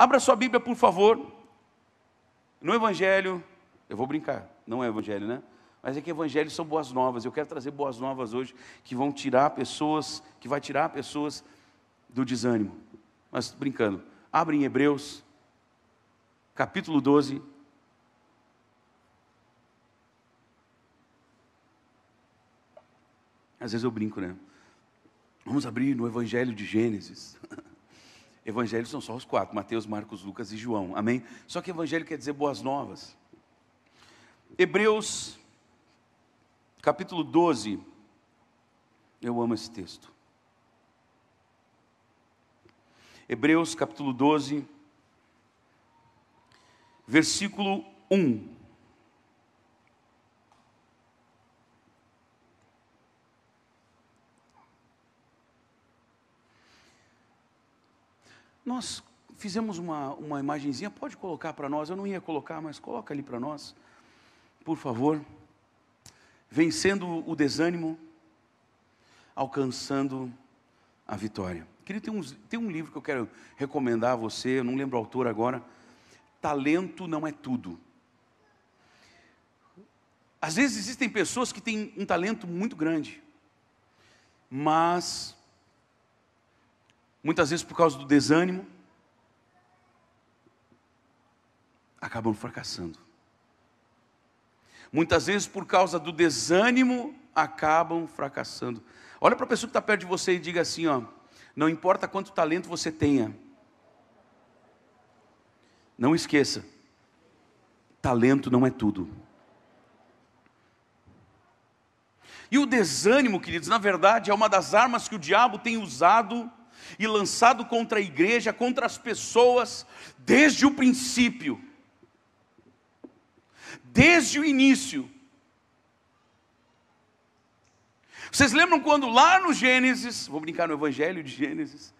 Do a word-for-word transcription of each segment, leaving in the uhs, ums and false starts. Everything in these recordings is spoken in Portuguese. Abra sua Bíblia, por favor, no Evangelho. Eu vou brincar, não é Evangelho, né? Mas é que Evangelho são boas novas. Eu quero trazer boas novas hoje, que vão tirar pessoas, que vai tirar pessoas do desânimo. Mas brincando, abre em Hebreus, capítulo doze. Às vezes eu brinco, né? Vamos abrir no Evangelho de Gênesis. Evangelhos são só os quatro: Mateus, Marcos, Lucas e João. Amém? Só que Evangelho quer dizer boas novas. Hebreus, capítulo doze. Eu amo esse texto. Hebreus, capítulo doze, versículo um. Nós fizemos uma, uma imagenzinha, pode colocar para nós, eu não ia colocar, mas coloca ali para nós, por favor. Vencendo o desânimo, alcançando a vitória. Querido, tem, uns, tem um livro que eu quero recomendar a você, eu não lembro o autor agora. Talento não é tudo. Às vezes existem pessoas que têm um talento muito grande, mas muitas vezes por causa do desânimo, acabam fracassando. Muitas vezes por causa do desânimo, acabam fracassando. Olha para a pessoa que está perto de você e diga assim, ó, não importa quanto talento você tenha, não esqueça, talento não é tudo. E o desânimo, queridos, na verdade é uma das armas que o diabo tem usado e lançado contra a igreja, contra as pessoas, desde o princípio, desde o início. Vocês lembram quando lá no Gênesis, vou brincar no Evangelho de Gênesis,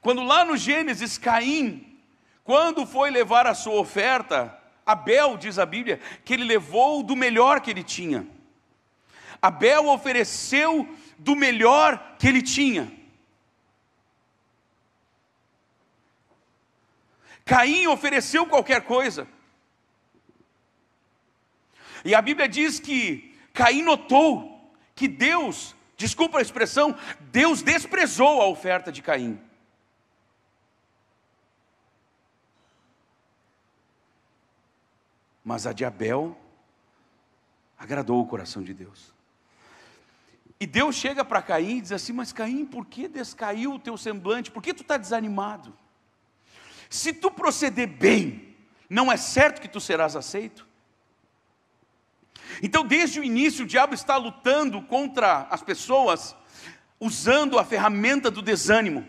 quando lá no Gênesis, Caim, quando foi levar a sua oferta, Abel, diz a Bíblia, que ele levou do melhor que ele tinha. Abel ofereceu do melhor que ele tinha. Caim ofereceu qualquer coisa. E a Bíblia diz que Caim notou que Deus, desculpa a expressão, Deus desprezou a oferta de Caim. Mas a de Abel agradou o coração de Deus. E Deus chega para Caim e diz assim, mas Caim, por que descaiu o teu semblante? Por que tu está desanimado? Se tu proceder bem, não é certo que tu serás aceito? Então, desde o início, o diabo está lutando contra as pessoas, usando a ferramenta do desânimo.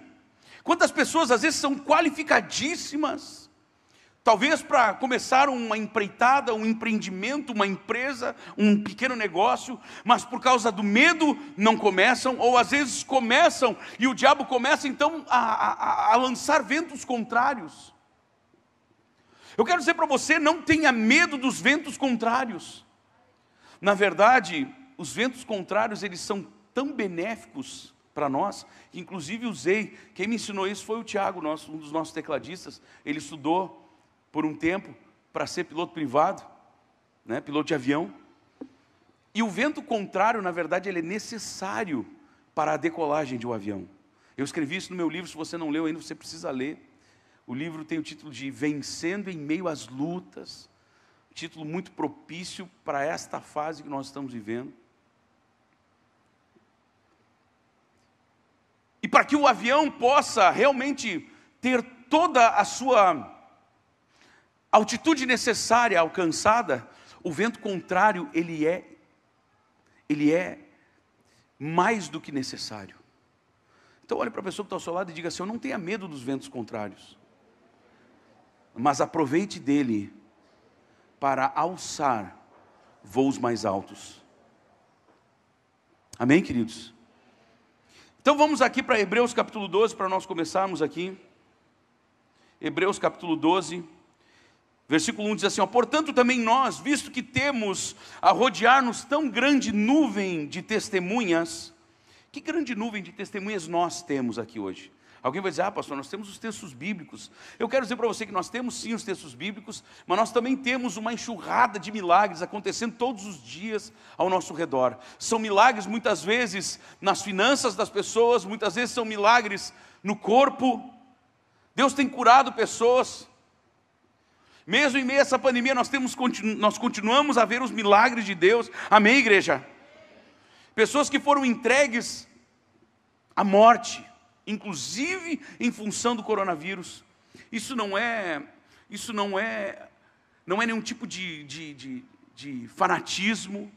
Quantas pessoas, às vezes, são qualificadíssimas, talvez para começar uma empreitada, um empreendimento, uma empresa, um pequeno negócio, mas por causa do medo não começam, ou às vezes começam e o diabo começa então a, a, a lançar ventos contrários. Eu quero dizer para você, não tenha medo dos ventos contrários. Na verdade, os ventos contrários, eles são tão benéficos para nós, que inclusive usei, quem me ensinou isso foi o Tiago, nosso, um dos nossos tecladistas. Ele estudou por um tempo, para ser piloto privado, né, piloto de avião, e o vento contrário, na verdade, ele é necessário para a decolagem de um avião. Eu escrevi isso no meu livro, se você não leu ainda, você precisa ler. O livro tem o título de Vencendo em Meio às Lutas, um título muito propício para esta fase que nós estamos vivendo. E para que o avião possa realmente ter toda a sua a altitude necessária alcançada, o vento contrário, ele é, ele é mais do que necessário. Então, olhe para a pessoa que está ao seu lado e diga assim, eu não tenha medo dos ventos contrários, mas aproveite dele para alçar voos mais altos. Amém, queridos? Então, vamos aqui para Hebreus capítulo doze, para nós começarmos aqui. Hebreus capítulo doze. Versículo um diz assim, ó, portanto também nós, visto que temos a rodear-nos tão grande nuvem de testemunhas, que grande nuvem de testemunhas nós temos aqui hoje? Alguém vai dizer, ah pastor, nós temos os textos bíblicos. Eu quero dizer para você que nós temos sim os textos bíblicos, mas nós também temos uma enxurrada de milagres acontecendo todos os dias ao nosso redor. São milagres muitas vezes nas finanças das pessoas, muitas vezes são milagres no corpo. Deus tem curado pessoas. Mesmo em meio a essa pandemia, nós, temos, nós continuamos a ver os milagres de Deus. Amém, igreja? Pessoas que foram entregues à morte, inclusive em função do coronavírus. Isso não é, isso não é, não é nenhum tipo de, de, de, de fanatismo,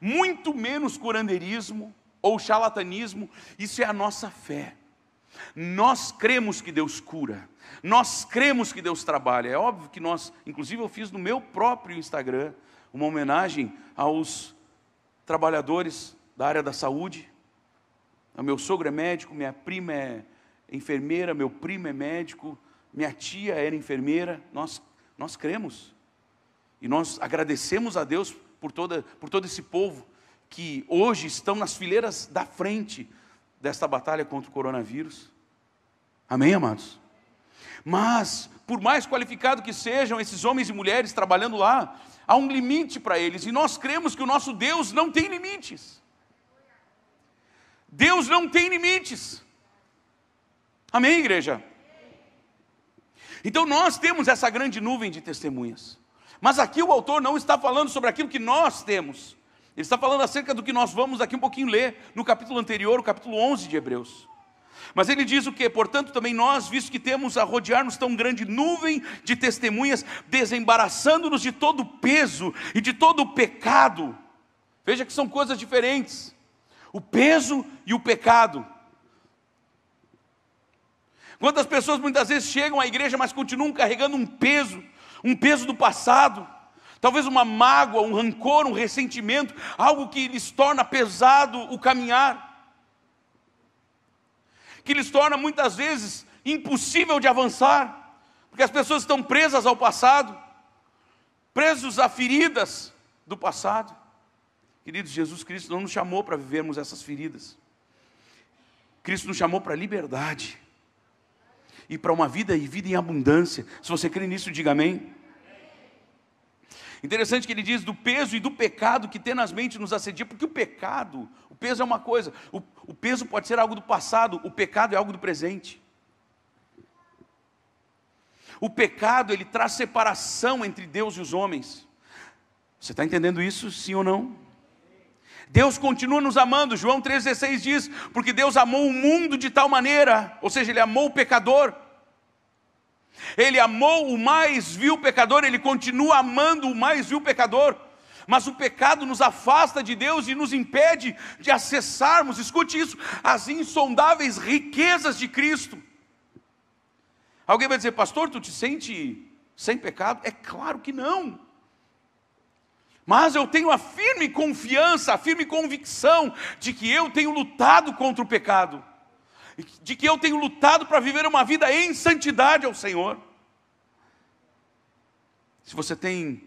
muito menos curanderismo ou charlatanismo. Isso é a nossa fé. Nós cremos que Deus cura, nós cremos que Deus trabalha. É óbvio que nós, inclusive eu fiz no meu próprio Instagram, uma homenagem aos trabalhadores da área da saúde. O meu sogro é médico, minha prima é enfermeira, meu primo é médico, minha tia era enfermeira. Nós, nós cremos e nós agradecemos a Deus por, toda, por todo esse povo que hoje estão nas fileiras da frente desta batalha contra o coronavírus. Amém, amados? Mas, por mais qualificado que sejam esses homens e mulheres trabalhando lá, há um limite para eles, e nós cremos que o nosso Deus não tem limites. Deus não tem limites. Amém, igreja? Então nós temos essa grande nuvem de testemunhas, mas aqui o autor não está falando sobre aquilo que nós temos. Ele está falando acerca do que nós vamos daqui um pouquinho ler no capítulo anterior, o capítulo onze de Hebreus. Mas ele diz o quê? Portanto, também nós, visto que temos a rodear-nos tão grande nuvem de testemunhas, desembaraçando-nos de todo o peso e de todo o pecado. Veja que são coisas diferentes. O peso e o pecado. Quantas pessoas muitas vezes chegam à igreja, mas continuam carregando um peso, um peso do passado. Talvez uma mágoa, um rancor, um ressentimento, algo que lhes torna pesado o caminhar, que lhes torna muitas vezes impossível de avançar, porque as pessoas estão presas ao passado, presos a feridas do passado. Queridos, Jesus Cristo não nos chamou para vivermos essas feridas. Cristo nos chamou para a liberdade, e para uma vida e vida em abundância. Se você crê nisso, diga amém. Interessante que ele diz do peso e do pecado que tenazmente nos assedia, porque o pecado, o peso é uma coisa, o, o peso pode ser algo do passado, o pecado é algo do presente. O pecado, ele traz separação entre Deus e os homens. Você está entendendo isso, sim ou não? Deus continua nos amando. João três dezesseis diz, porque Deus amou o mundo de tal maneira, ou seja, ele amou o pecador. Ele amou o mais vil pecador, ele continua amando o mais vil pecador, mas o pecado nos afasta de Deus e nos impede de acessarmos, escute isso, as insondáveis riquezas de Cristo. Alguém vai dizer, pastor, tu te sente sem pecado? É claro que não, mas eu tenho a firme confiança, a firme convicção de que eu tenho lutado contra o pecado, de que eu tenho lutado para viver uma vida em santidade ao Senhor. Se você tem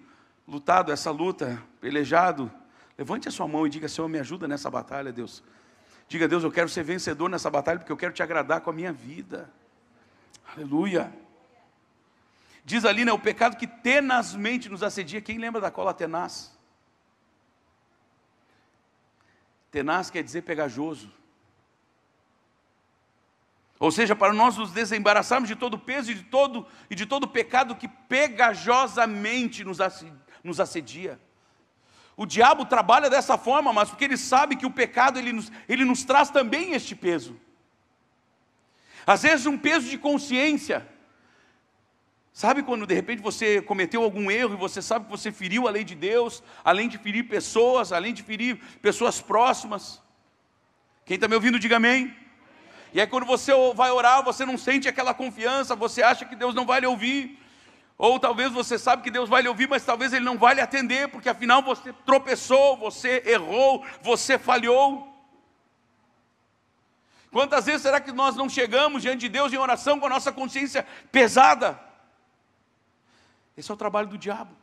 lutado essa luta, pelejado, levante a sua mão e diga, Senhor, me ajuda nessa batalha, Deus. Diga, Deus, eu quero ser vencedor nessa batalha, porque eu quero te agradar com a minha vida. Aleluia. Diz ali, né, o pecado que tenazmente nos assedia. Quem lembra da cola tenaz? Tenaz quer dizer pegajoso. Ou seja, para nós nos desembaraçarmos de todo o peso e de todo, e de todo o pecado que pegajosamente nos assedia. O diabo trabalha dessa forma, mas porque ele sabe que o pecado, ele nos, ele nos traz também este peso. Às vezes um peso de consciência. Sabe quando de repente você cometeu algum erro e você sabe que você feriu a lei de Deus, além de ferir pessoas, além de ferir pessoas próximas? Quem está me ouvindo, diga amém. E aí quando você vai orar, você não sente aquela confiança, você acha que Deus não vai lhe ouvir, ou talvez você sabe que Deus vai lhe ouvir, mas talvez Ele não vai lhe atender, porque afinal você tropeçou, você errou, você falhou. Quantas vezes será que nós não chegamos diante de Deus em oração com a nossa consciência pesada? Esse é o trabalho do diabo,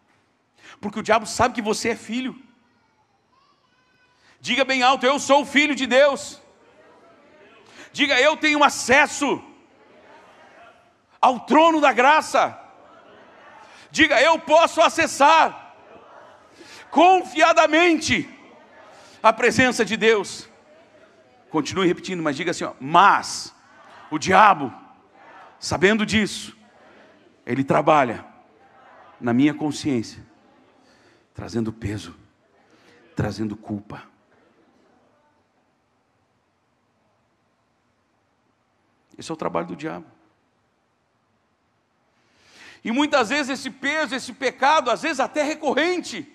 porque o diabo sabe que você é filho. Diga bem alto, eu sou filho de Deus. Diga, eu tenho acesso ao trono da graça. Diga, eu posso acessar confiadamente a presença de Deus. Continue repetindo, mas diga assim, ó, mas o diabo, sabendo disso, ele trabalha na minha consciência, trazendo peso, trazendo culpa. Esse é o trabalho do diabo. E muitas vezes esse peso, esse pecado, às vezes até recorrente,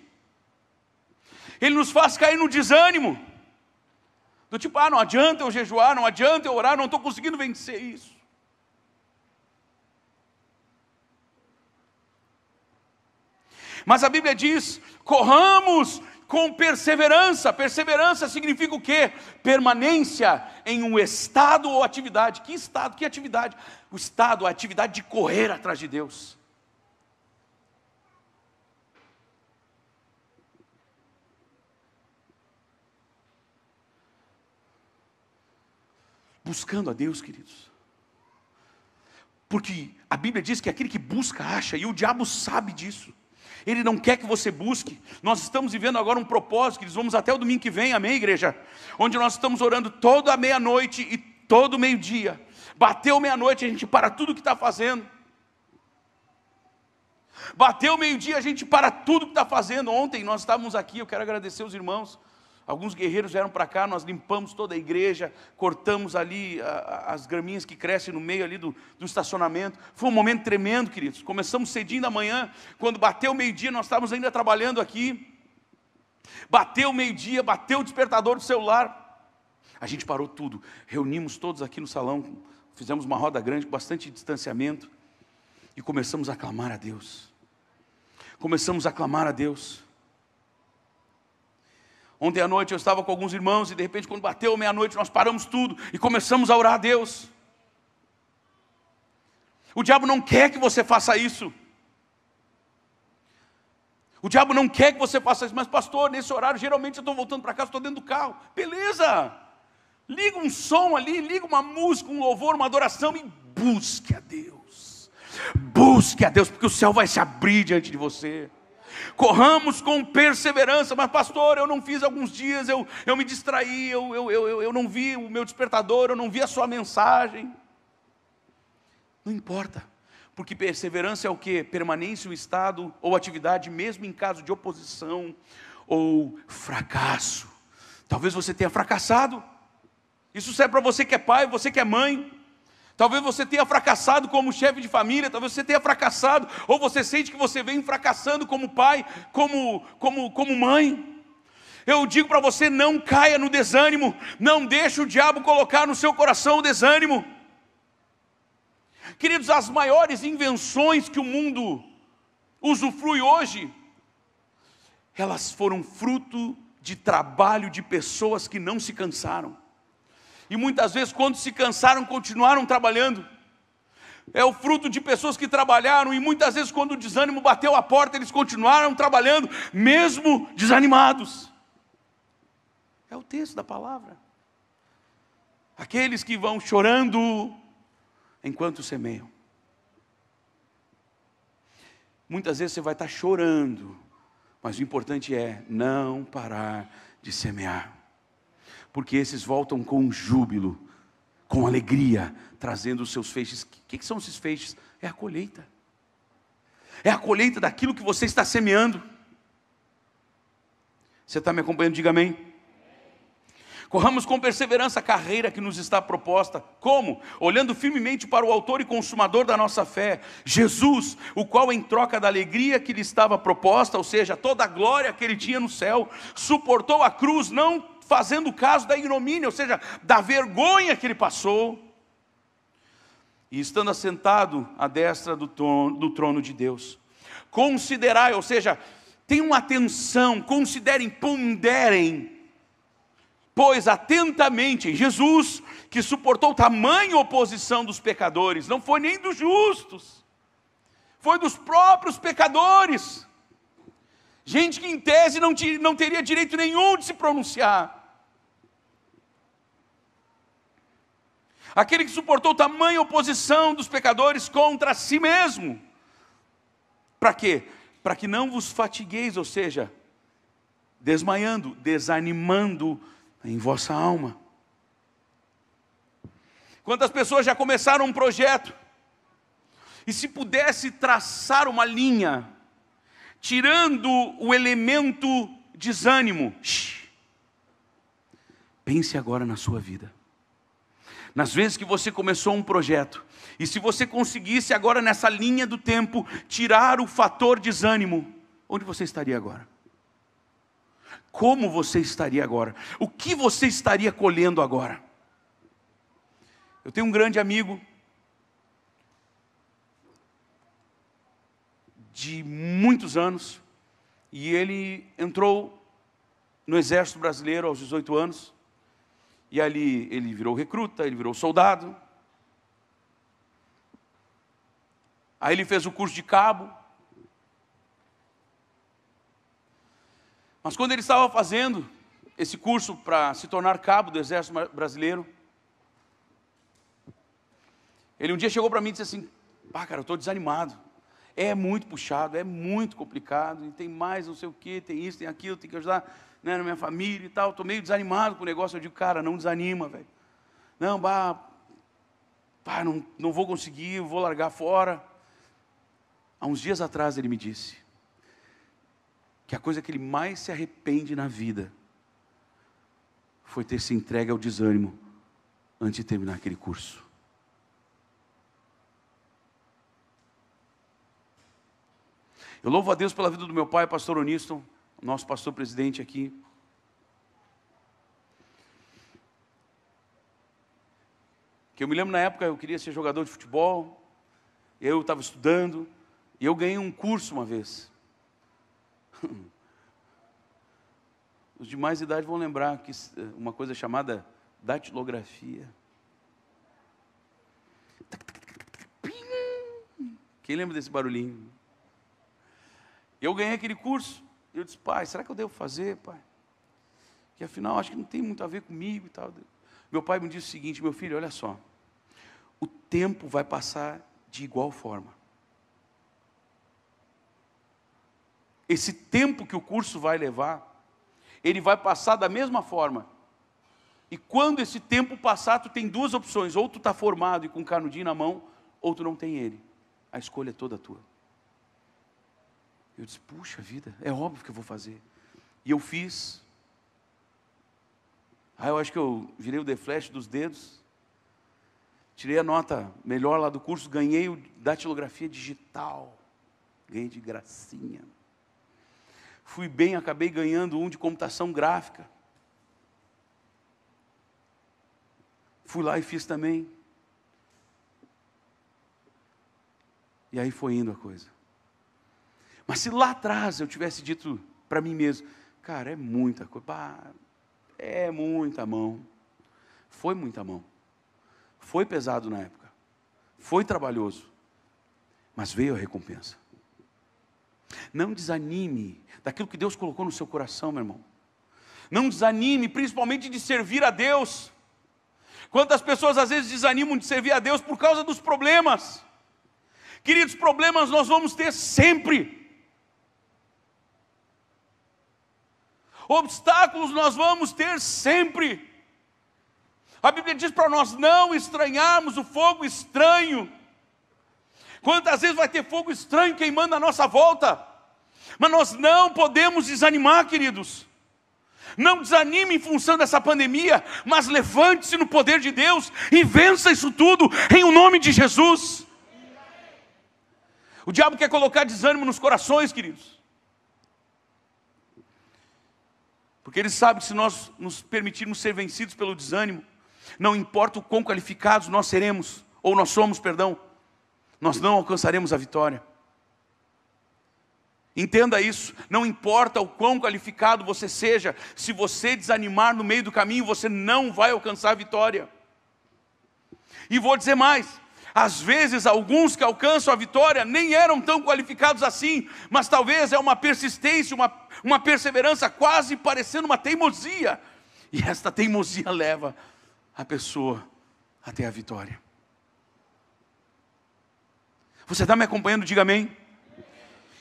ele nos faz cair no desânimo, do tipo, ah, não adianta eu jejuar, não adianta eu orar, não estou conseguindo vencer isso. Mas a Bíblia diz, corramos com perseverança. Perseverança significa o quê? Permanência em um estado ou atividade. Que estado, que atividade? O estado, a atividade de correr atrás de Deus. Buscando a Deus, queridos. Porque a Bíblia diz que aquele que busca, acha. E o diabo sabe disso. Ele não quer que você busque. Nós estamos vivendo agora um propósito, queridos. Vamos até o domingo que vem, amém, igreja? Onde nós estamos orando toda a meia-noite e todo meio-dia. Bateu meia-noite, a gente para tudo que está fazendo. Bateu meio-dia, a gente para tudo que está fazendo. Ontem nós estávamos aqui, eu quero agradecer os irmãos. Alguns guerreiros vieram para cá, nós limpamos toda a igreja, cortamos ali a, a, as graminhas que crescem no meio ali do, do estacionamento. Foi um momento tremendo, queridos. Começamos cedinho da manhã, quando bateu o meio-dia, nós estávamos ainda trabalhando aqui. Bateu o meio-dia, bateu o despertador do celular. A gente parou tudo, reunimos todos aqui no salão, fizemos uma roda grande, com bastante distanciamento, e começamos a clamar a Deus. Começamos a clamar a Deus. Ontem à noite eu estava com alguns irmãos e de repente quando bateu meia-noite nós paramos tudo e começamos a orar a Deus. O diabo não quer que você faça isso. O diabo não quer que você faça isso. Mas pastor, nesse horário geralmente eu estou voltando para casa, estou dentro do carro. Beleza, liga um som ali, liga uma música, um louvor, uma adoração e busque a Deus. Busque a Deus, porque o céu vai se abrir diante de você. Corramos com perseverança. Mas pastor, eu não fiz alguns dias, eu, eu me distraí, eu, eu, eu, eu não vi o meu despertador, eu não vi a sua mensagem. Não importa, porque perseverança é o que? Permanência em um estado ou atividade, mesmo em caso de oposição ou fracasso. Talvez você tenha fracassado. Isso serve para você que é pai, você que é mãe. Talvez você tenha fracassado como chefe de família, talvez você tenha fracassado, ou você sente que você vem fracassando como pai, como, como, como mãe. Eu digo para você, não caia no desânimo, não deixe o diabo colocar no seu coração o desânimo. Queridos, as maiores invenções que o mundo usufrui hoje, elas foram fruto de trabalho de pessoas que não se cansaram. E muitas vezes quando se cansaram, continuaram trabalhando. É o fruto de pessoas que trabalharam. E muitas vezes quando o desânimo bateu a porta, eles continuaram trabalhando, mesmo desanimados. É o texto da palavra. Aqueles que vão chorando enquanto semeiam. Muitas vezes você vai estar chorando, mas o importante é não parar de semear. Porque esses voltam com júbilo, com alegria, trazendo os seus feixes. O que, que são esses feixes? É a colheita. É a colheita daquilo que você está semeando. Você está me acompanhando? Diga amém. Corramos com perseverança a carreira que nos está proposta. Como? Olhando firmemente para o autor e consumador da nossa fé, Jesus, o qual em troca da alegria que lhe estava proposta, ou seja, toda a glória que ele tinha no céu, suportou a cruz, não fazendo caso da ignomínia, ou seja, da vergonha que ele passou, e estando assentado à destra do trono, do trono de Deus. Considerai, ou seja, tenham atenção, considerem, ponderem, pois atentamente em Jesus, que suportou tamanha oposição dos pecadores, não foi nem dos justos, foi dos próprios pecadores, gente que em tese não, te, não teria direito nenhum de se pronunciar. Aquele que suportou tamanha oposição dos pecadores contra si mesmo. Para quê? Para que não vos fatigueis, ou seja, desmaiando, desanimando em vossa alma. Quantas pessoas já começaram um projeto, e se pudesse traçar uma linha, tirando o elemento desânimo, shh, pense agora na sua vida, nas vezes que você começou um projeto, e se você conseguisse agora nessa linha do tempo, tirar o fator desânimo, onde você estaria agora? Como você estaria agora? O que você estaria colhendo agora? Eu tenho um grande amigo, de muitos anos, e ele entrou no Exército Brasileiro aos dezoito anos, e ali ele virou recruta, ele virou soldado, aí ele fez o curso de cabo, mas quando ele estava fazendo esse curso para se tornar cabo do Exército Brasileiro, ele um dia chegou para mim e disse assim, pá, cara, eu estou desanimado, é muito puxado, é muito complicado, e tem mais não sei o que, tem isso, tem aquilo, tem que ajudar, né, na minha família e tal, estou meio desanimado com o negócio. Eu digo, cara, não desanima, velho, não, bah, pá, não, não vou conseguir, vou largar fora. Há uns dias atrás ele me disse que a coisa que ele mais se arrepende na vida foi ter se entregue ao desânimo antes de terminar aquele curso. Eu louvo a Deus pela vida do meu pai, pastor Oniston, nosso pastor presidente aqui. Que eu me lembro na época, eu queria ser jogador de futebol, eu estava estudando, e eu ganhei um curso uma vez. Os de mais idade vão lembrar que uma coisa chamada datilografia. Quem lembra desse barulhinho? Eu ganhei aquele curso, eu disse, pai, será que eu devo fazer, pai? Que afinal, acho que não tem muito a ver comigo e tal. Meu pai me disse o seguinte, meu filho, olha só, o tempo vai passar de igual forma. Esse tempo que o curso vai levar, ele vai passar da mesma forma. E quando esse tempo passar, tu tem duas opções, ou tu está formado e com um canudinho na mão, ou tu não tem ele. A escolha é toda tua. Eu disse, puxa vida, é óbvio que eu vou fazer. E eu fiz. Aí eu acho que eu virei o deflash dos dedos, tirei a nota melhor lá do curso, ganhei o datilografia digital, ganhei de gracinha. Fui bem, acabei ganhando um de computação gráfica. Fui lá e fiz também. E aí foi indo a coisa. Mas se lá atrás eu tivesse dito para mim mesmo, cara, é muita coisa, bah, é muita mão, foi muita mão, foi pesado na época, foi trabalhoso, mas veio a recompensa. Não desanime daquilo que Deus colocou no seu coração, meu irmão. Não desanime, principalmente de servir a Deus. Quantas pessoas às vezes desanimam de servir a Deus por causa dos problemas? Queridos, problemas nós vamos ter sempre. Obstáculos nós vamos ter sempre. A Bíblia diz para nós não estranharmos o fogo estranho. Quantas vezes vai ter fogo estranho queimando à nossa volta? Mas nós não podemos desanimar, queridos. Não desanime em função dessa pandemia, mas levante-se no poder de Deus e vença isso tudo em o nome de Jesus. O diabo quer colocar desânimo nos corações, queridos. Porque ele sabe que se nós nos permitirmos ser vencidos pelo desânimo, não importa o quão qualificados nós seremos, ou nós somos, perdão, nós não alcançaremos a vitória. Entenda isso, não importa o quão qualificado você seja, se você desanimar no meio do caminho, você não vai alcançar a vitória. E vou dizer mais, às vezes alguns que alcançam a vitória nem eram tão qualificados assim, mas talvez é uma persistência, uma, uma perseverança quase parecendo uma teimosia, e esta teimosia leva a pessoa até a vitória. Você está me acompanhando? Diga amém.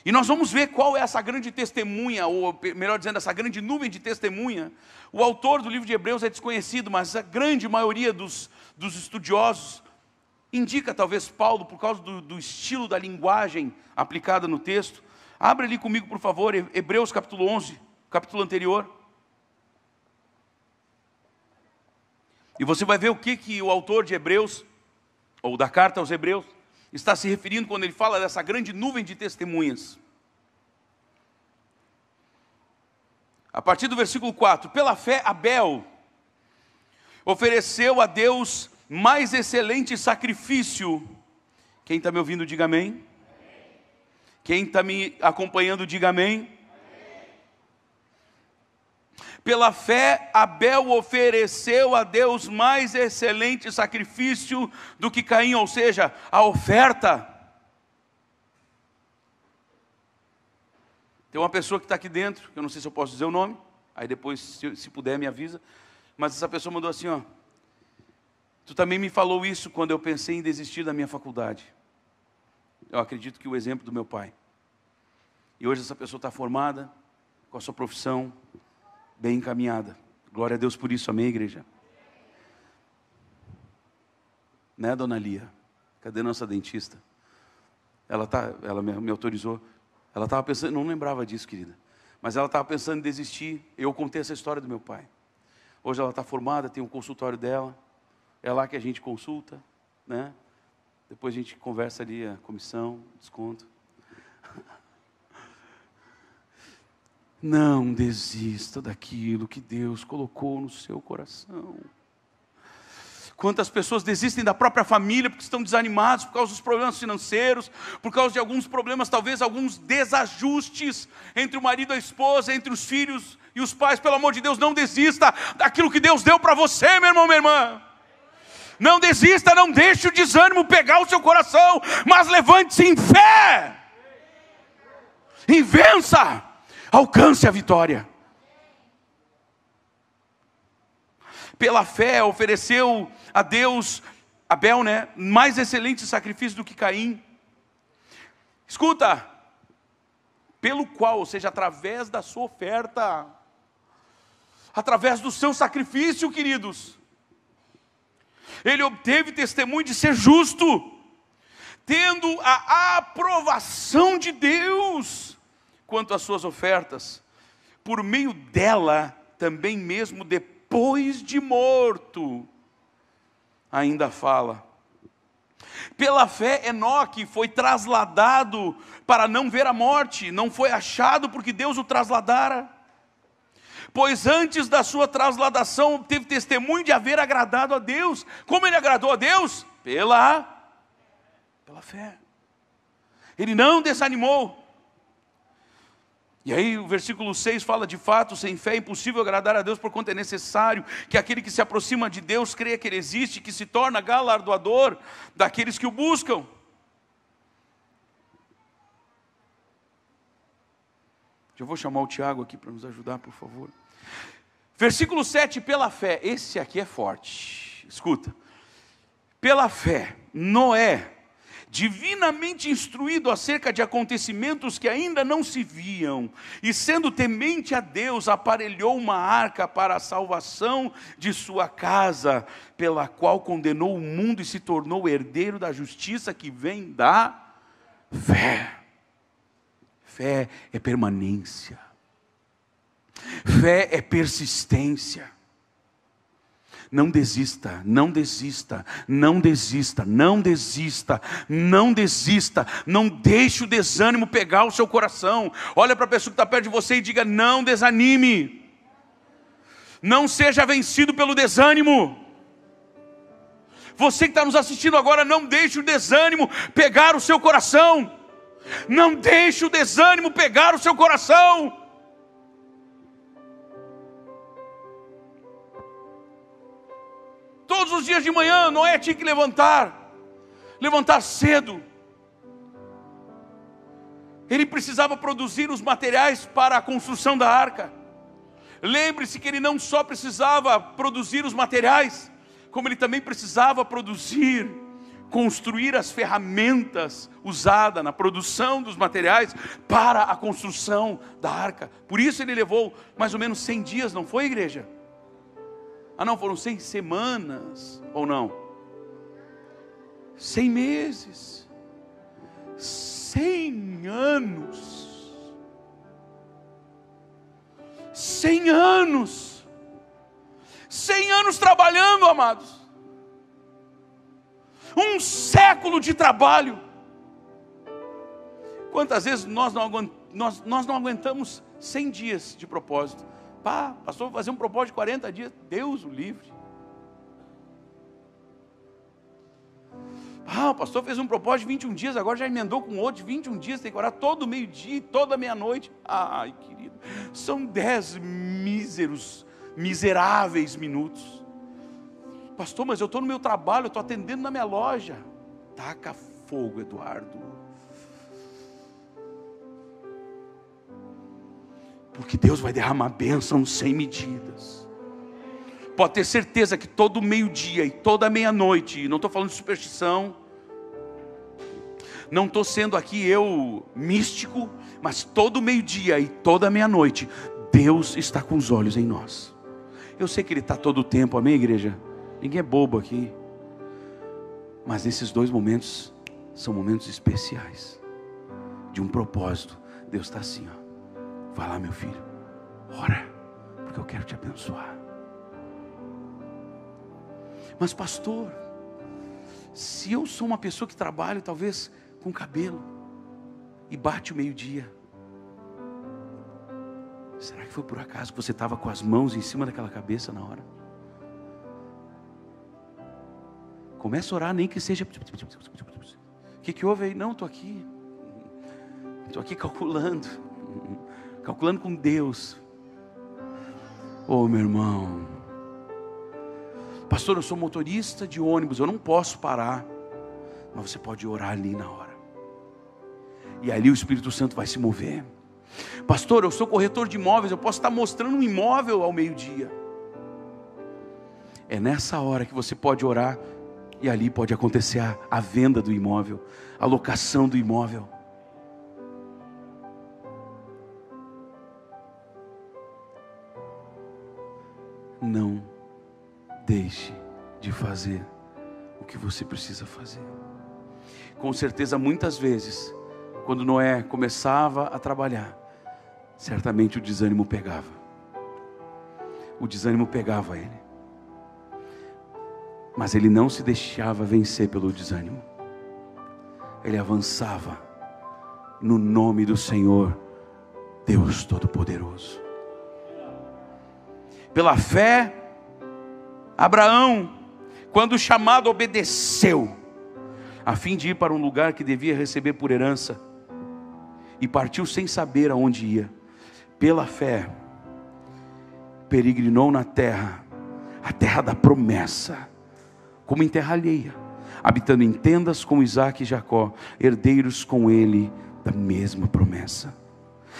E nós vamos ver qual é essa grande testemunha, ou melhor dizendo, essa grande nuvem de testemunha. O autor do livro de Hebreus é desconhecido, mas a grande maioria dos, dos estudiosos indica talvez Paulo, por causa do, do estilo da linguagem aplicada no texto. Abre ali comigo, por favor, Hebreus capítulo onze, capítulo anterior. E você vai ver o que, que o autor de Hebreus, ou da carta aos Hebreus, está se referindo quando ele fala dessa grande nuvem de testemunhas. A partir do versículo quatro, pela fé Abel ofereceu a Deus mais excelente sacrifício. Quem está me ouvindo, diga amém. Amém. Quem está me acompanhando, diga amém. Amém. Pela fé Abel ofereceu a Deus mais excelente sacrifício do que Caim, ou seja, a oferta. Tem uma pessoa que está aqui dentro, que eu não sei se eu posso dizer o nome, aí depois, se, se puder, me avisa, mas essa pessoa mandou assim, ó: tu também me falou isso quando eu pensei em desistir da minha faculdade. Eu acredito que o exemplo do meu pai. E hoje essa pessoa está formada, com a sua profissão, bem encaminhada. Glória a Deus por isso, amém, igreja? Né, dona Lia? Cadê nossa dentista? Ela, tá, ela me autorizou. Ela estava pensando, não lembrava disso, querida. Mas ela estava pensando em desistir. Eu contei essa história do meu pai. Hoje ela está formada, tem um consultório dela. É lá que a gente consulta, né? Depois a gente conversa ali a comissão, desconto. Não desista daquilo que Deus colocou no seu coração. Quantas pessoas desistem da própria família porque estão desanimados por causa dos problemas financeiros, por causa de alguns problemas, talvez alguns desajustes entre o marido e a esposa, entre os filhos e os pais. Pelo amor de Deus, não desista daquilo que Deus deu para você, meu irmão, minha irmã. Não desista, não deixe o desânimo pegar o seu coração, mas levante-se em fé. E vença, alcance a vitória. Pela fé ofereceu a Deus, Abel, né, mais excelente sacrifício do que Caim. Escuta, pelo qual, ou seja, através da sua oferta, através do seu sacrifício, queridos, ele obteve testemunho de ser justo, tendo a aprovação de Deus quanto às suas ofertas. Por meio dela, também mesmo depois de morto, ainda fala. Pela fé, Enoque foi trasladado para não ver a morte, não foi achado porque Deus o trasladara. Pois antes da sua trasladação obteve testemunho de haver agradado a Deus. Como ele agradou a Deus? Pela, pela fé. Ele não desanimou. E aí o versículo seis fala: de fato, sem fé é impossível agradar a Deus, por quanto é necessário que aquele que se aproxima de Deus creia que ele existe, que se torna galardoador daqueles que o buscam. Eu vou chamar o Tiago aqui para nos ajudar, por favor. Versículo sete, pela fé, esse aqui é forte, escuta. Pela fé, Noé, divinamente instruído acerca de acontecimentos que ainda não se viam, e sendo temente a Deus, aparelhou uma arca para a salvação de sua casa, pela qual condenou o mundo e se tornou herdeiro da justiça que vem da fé. Fé é permanência, fé é persistência. Não desista, não desista, não desista, não desista, não desista, não deixe o desânimo pegar o seu coração. Olha para a pessoa que está perto de você e diga: não desanime, não seja vencido pelo desânimo. Você que está nos assistindo agora, não deixe o desânimo pegar o seu coração. Não deixe o desânimo pegar o seu coração. Todos os dias de manhã, Noé tinha que levantar, levantar cedo. Ele precisava produzir os materiais para a construção da arca. Lembre-se que ele não só precisava produzir os materiais, como ele também precisava produzir, construir as ferramentas usadas na produção dos materiais para a construção da arca. Por isso ele levou mais ou menos cem dias, não foi, igreja? Ah não, foram cem semanas, ou não? cem meses, cem anos, cem anos, cem anos trabalhando, amados. Um século de trabalho. Quantas vezes nós não, aguant... nós, nós não aguentamos cem dias de propósito? Pá, passou a fazer um propósito de quarenta dias, Deus o livre. Ah, o pastor fez um propósito de vinte e um dias, agora já emendou com outro de vinte e um dias, tem que orar todo meio-dia e toda meia-noite. Ai, querido, são dez míseros, miseráveis minutos. Pastor, mas eu estou no meu trabalho, eu estou atendendo na minha loja. Taca fogo, Eduardo. Porque Deus vai derramar bênção sem medidas. Pode ter certeza que todo meio-dia e toda meia-noite, não estou falando de superstição, não estou sendo aqui eu místico, mas todo meio-dia e toda meia-noite, Deus está com os olhos em nós. Eu sei que Ele está todo o tempo, amém, igreja? Ninguém é bobo aqui, mas esses dois momentos são momentos especiais, de um propósito. Deus está assim, ó. Vai lá, meu filho, ora, porque eu quero te abençoar. Mas pastor, se eu sou uma pessoa que trabalha talvez com cabelo e bate o meio-dia, será que foi por acaso que você estava com as mãos em cima daquela cabeça na hora? Começa a orar, nem que seja... O que que houve aí? Não, estou aqui. Estou aqui calculando. Calculando com Deus. Oh, meu irmão. Pastor, eu sou motorista de ônibus, eu não posso parar. Mas você pode orar ali na hora. E ali o Espírito Santo vai se mover. Pastor, eu sou corretor de imóveis, eu posso estar mostrando um imóvel ao meio-dia. É nessa hora que você pode orar. E ali pode acontecer a, a venda do imóvel, a locação do imóvel. Não deixe de fazer o que você precisa fazer. Com certeza, muitas vezes, quando Noé começava a trabalhar, certamente o desânimo pegava. O desânimo pegava ele. Mas ele não se deixava vencer pelo desânimo. Ele avançava no nome do Senhor, Deus Todo-Poderoso. Pela fé, Abraão, quando chamado, obedeceu, a fim de ir para um lugar que devia receber por herança, e partiu sem saber aonde ia. Pela fé, peregrinou na terra, a terra da promessa, como em terra alheia, habitando em tendas com Isaac e Jacó, herdeiros com ele da mesma promessa.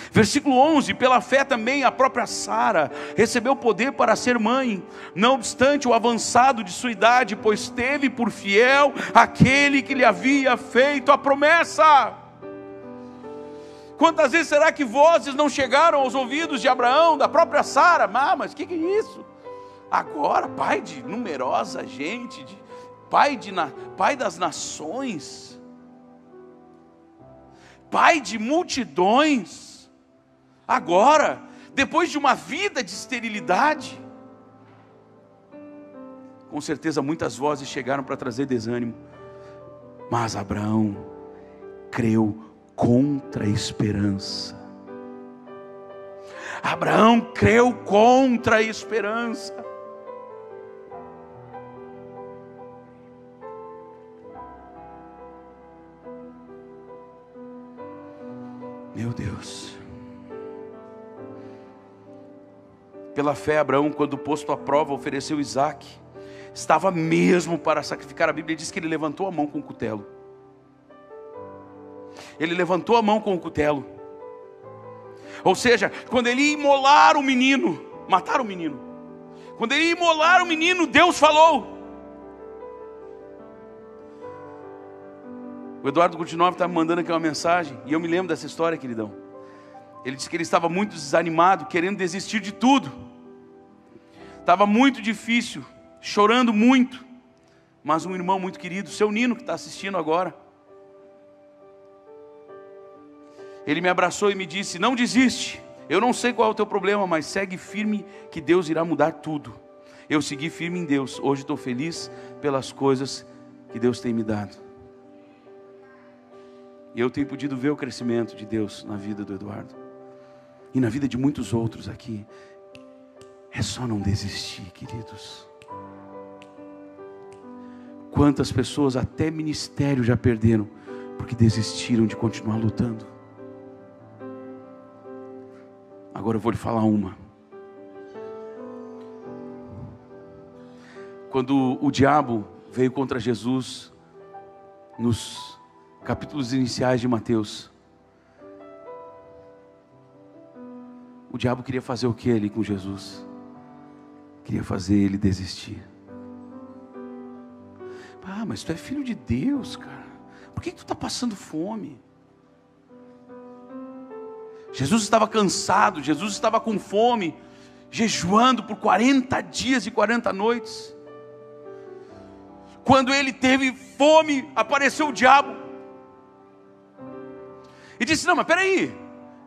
Versículo onze, pela fé também a própria Sara recebeu poder para ser mãe, não obstante o avançado de sua idade, pois teve por fiel aquele que lhe havia feito a promessa. Quantas vezes será que vozes não chegaram aos ouvidos de Abraão, da própria Sara? Ah, mas o que, que é isso? Agora, pai de numerosa gente, de, pai, de na, pai das nações, pai de multidões, agora, depois de uma vida de esterilidade, com certeza muitas vozes chegaram para trazer desânimo, mas Abraão creu contra a esperança, Abraão creu contra a esperança. Meu Deus, pela fé Abraão, quando posto à prova, ofereceu Isaac, estava mesmo para sacrificar. A Bíblia diz que ele levantou a mão com o cutelo, ele levantou a mão com o cutelo, ou seja, quando ele ia imolar o menino, matar o menino, quando ele ia imolar o menino, Deus falou, O Eduardo Gutinov está me mandando aqui uma mensagem, e eu me lembro dessa história, queridão. Ele disse que ele estava muito desanimado, querendo desistir de tudo. Estava muito difícil, chorando muito. Mas um irmão muito querido, seu Nino, que está assistindo agora, ele me abraçou e me disse: não desiste, eu não sei qual é o teu problema, mas segue firme que Deus irá mudar tudo. Eu segui firme em Deus, hoje estou feliz pelas coisas que Deus tem me dado. E eu tenho podido ver o crescimento de Deus na vida do Eduardo, e na vida de muitos outros aqui. É só não desistir, queridos. Quantas pessoas até ministério já perderam, porque desistiram de continuar lutando. Agora eu vou lhe falar uma. Quando o diabo veio contra Jesus, nos capítulos iniciais de Mateus, o diabo queria fazer o que ali com Jesus? Queria fazer ele desistir. Ah, mas tu é filho de Deus, cara. Por que que tu está passando fome? Jesus estava cansado, Jesus estava com fome, jejuando por quarenta dias e quarenta noites. Quando ele teve fome, apareceu o diabo e disse: não, mas peraí,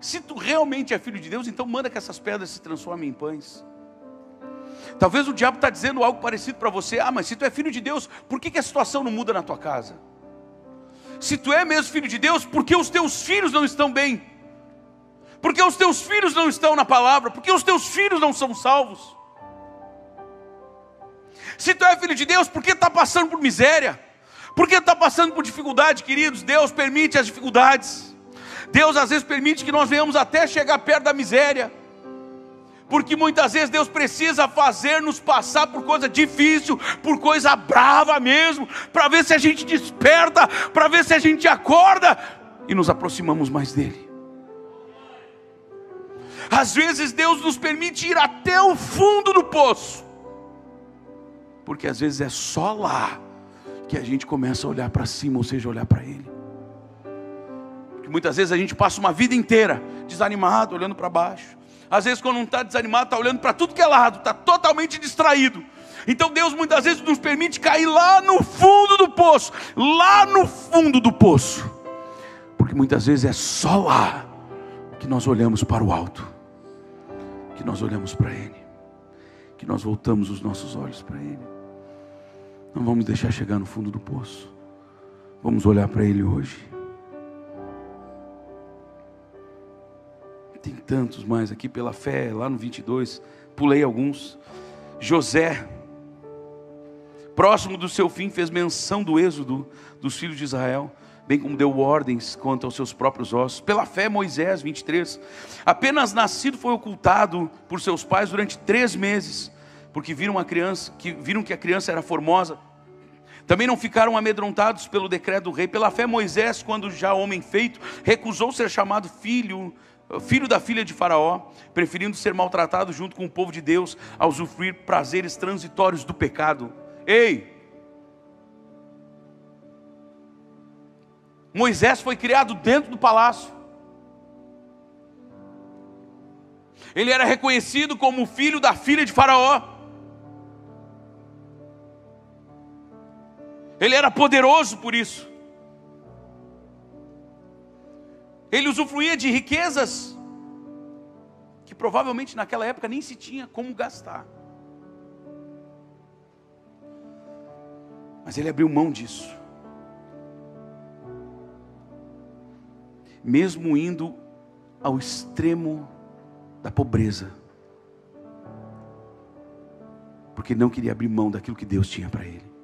se tu realmente é filho de Deus, então manda que essas pedras se transformem em pães. Talvez o diabo está dizendo algo parecido para você: ah, mas se tu é filho de Deus, por que que a situação não muda na tua casa? Se tu é mesmo filho de Deus, por que os teus filhos não estão bem? Por que os teus filhos não estão na palavra? Por que os teus filhos não são salvos? Se tu é filho de Deus, por que está passando por miséria? Por que está passando por dificuldade, queridos? Deus permite as dificuldades. Deus às vezes permite que nós venhamos até chegar perto da miséria, porque muitas vezes Deus precisa fazer-nos passar por coisa difícil, por coisa brava mesmo, para ver se a gente desperta, para ver se a gente acorda e nos aproximamos mais dele. Às vezes Deus nos permite ir até o fundo do poço, porque às vezes é só lá que a gente começa a olhar para cima, ou seja, olhar para ele. Porque muitas vezes a gente passa uma vida inteira desanimado, olhando para baixo. Às vezes quando não está desanimado, está olhando para tudo que é lado, está totalmente distraído. Então Deus muitas vezes nos permite cair lá no fundo do poço, lá no fundo do poço, porque muitas vezes é só lá que nós olhamos para o alto, que nós olhamos para ele, que nós voltamos os nossos olhos para ele. Não vamos deixar chegar no fundo do poço, vamos olhar para ele hoje. Tem tantos mais aqui, pela fé, lá no vinte e dois, pulei alguns. José, próximo do seu fim, fez menção do êxodo dos filhos de Israel, bem como deu ordens quanto aos seus próprios ossos. Pela fé, Moisés, vinte e três, apenas nascido foi ocultado por seus pais durante três meses, porque viram, uma criança, que, viram que a criança era formosa. Também não ficaram amedrontados pelo decreto do rei. Pela fé, Moisés, quando já homem feito, recusou ser chamado filho filho da filha de Faraó, preferindo ser maltratado junto com o povo de Deus, a usufruir prazeres transitórios do pecado. Ei! Moisés foi criado dentro do palácio. Ele era reconhecido como filho da filha de Faraó. Ele era poderoso por isso. Ele usufruía de riquezas que provavelmente naquela época nem se tinha como gastar. Mas ele abriu mão disso. Mesmo indo ao extremo da pobreza, porque ele não queria abrir mão daquilo que Deus tinha para ele.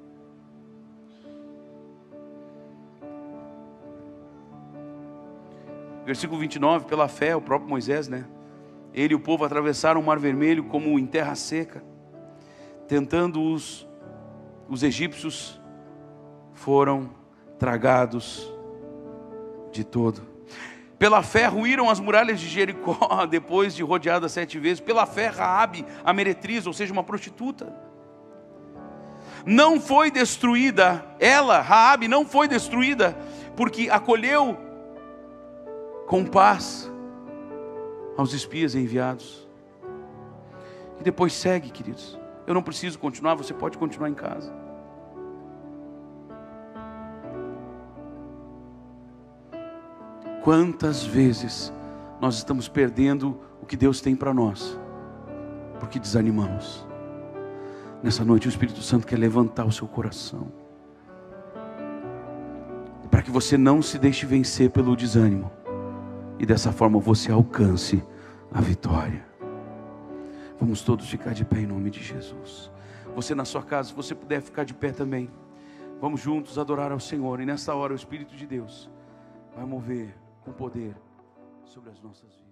Versículo vinte e nove, pela fé, o próprio Moisés, né? Ele e o povo atravessaram o mar vermelho como em terra seca, tentando os, os egípcios, foram tragados de todo. Pela fé ruíram as muralhas de Jericó, depois de rodeadas sete vezes. Pela fé, Raabe, a meretriz, ou seja, uma prostituta, não foi destruída. Ela, Raabe, não foi destruída porque acolheu com paz aos espias enviados. E depois segue, queridos. Eu não preciso continuar, você pode continuar em casa. Quantas vezes nós estamos perdendo o que Deus tem para nós, porque desanimamos. Nessa noite o Espírito Santo quer levantar o seu coração, para que você não se deixe vencer pelo desânimo, e dessa forma você alcance a vitória. Vamos todos ficar de pé em nome de Jesus. Você na sua casa, se você puder ficar de pé também, vamos juntos adorar ao Senhor, e nessa hora o Espírito de Deus vai mover com poder sobre as nossas vidas.